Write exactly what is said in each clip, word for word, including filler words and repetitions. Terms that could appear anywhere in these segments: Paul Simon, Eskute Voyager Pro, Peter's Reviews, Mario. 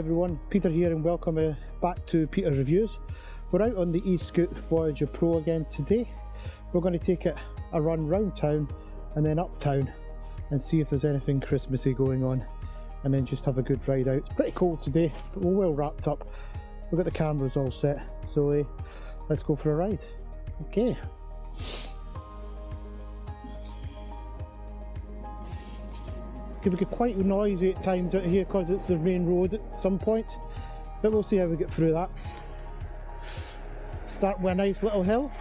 everyone, Peter here, and welcome uh, back to Peter's Reviews. We're out on the Eskute Voyager Pro again today. We're going to take it a run round town and then uptown and see if there's anything Christmassy going on, and then just have a good ride out. It's pretty cold today, but we're well wrapped up. We've got the cameras all set, so uh, let's go for a ride. Okay. Could get quite noisy at times out here because it's the main road at some point, but we'll see how we get through that. Start with a nice little hill.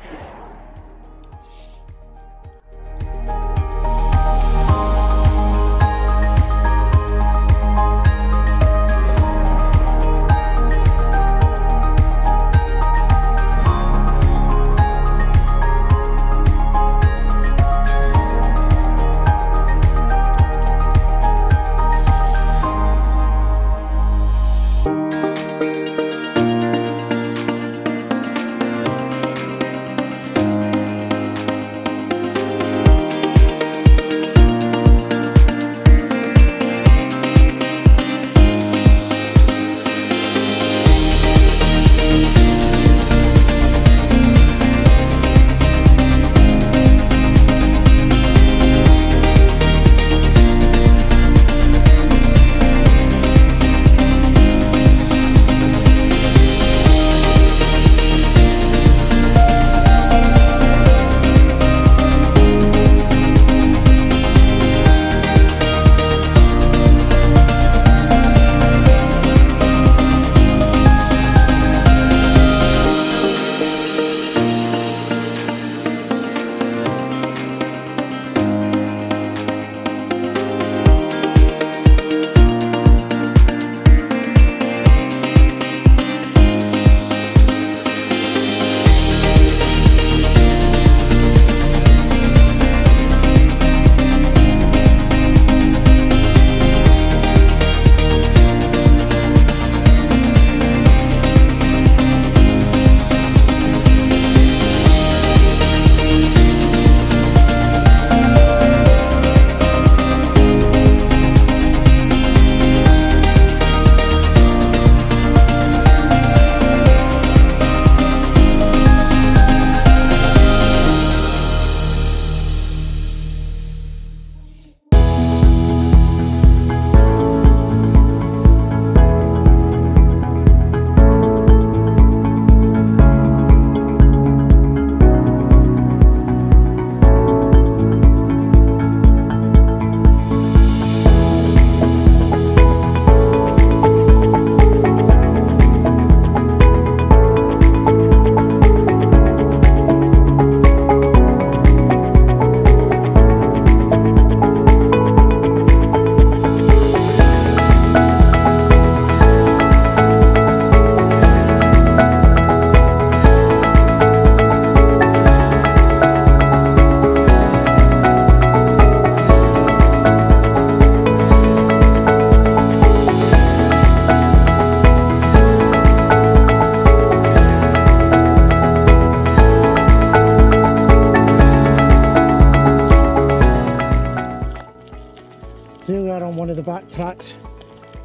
Here we are on one of the back tracks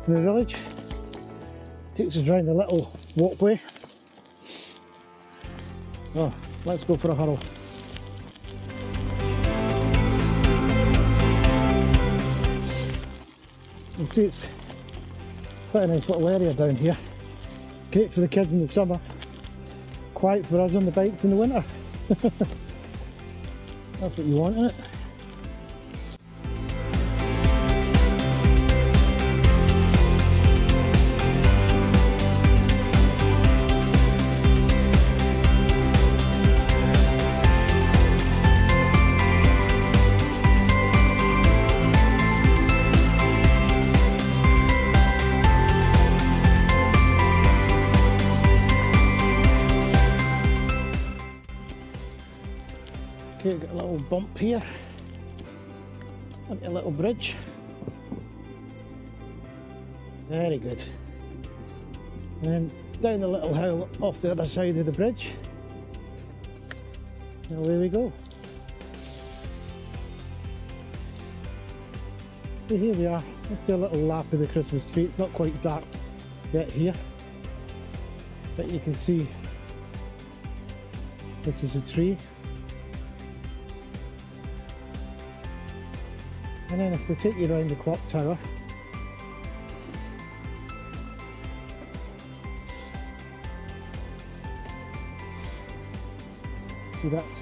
in the village. Takes us round a little walkway. So let's go for a hurl. You can see it's quite a nice little area down here. Great for the kids in the summer. Quiet for us on the bikes in the winter. That's what you want, isn't it? Okay, got a little bump here, and a little bridge. Very good. And then down the little hill off the other side of the bridge. And away we go. So here we are. Let's do a little lap of the Christmas tree. It's not quite dark bit here that you can see. This is a tree, and then if we take you around the clock tower, see that's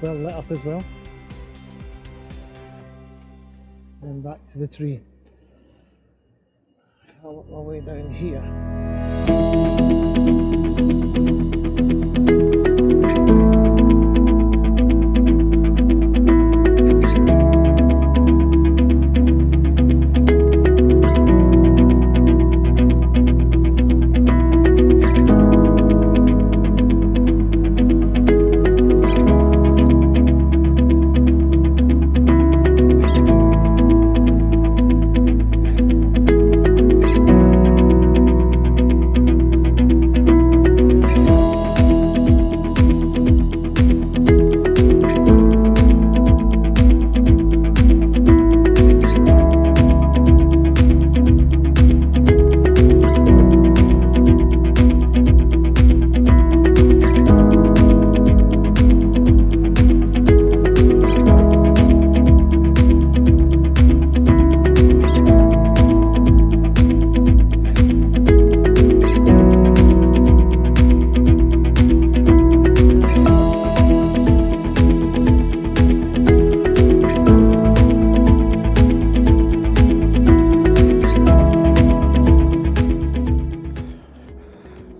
well lit up as well, and back to the tree. I'll work my way down here.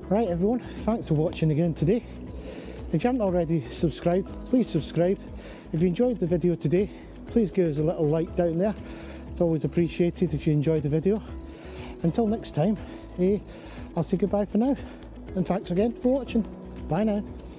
Right everyone, thanks for watching again today. If you haven't already subscribed, please subscribe. If you enjoyed the video today, please give us a little like down there. It's always appreciated if you enjoyed the video. Until next time, eh, I'll say goodbye for now, and thanks again for watching. Bye now.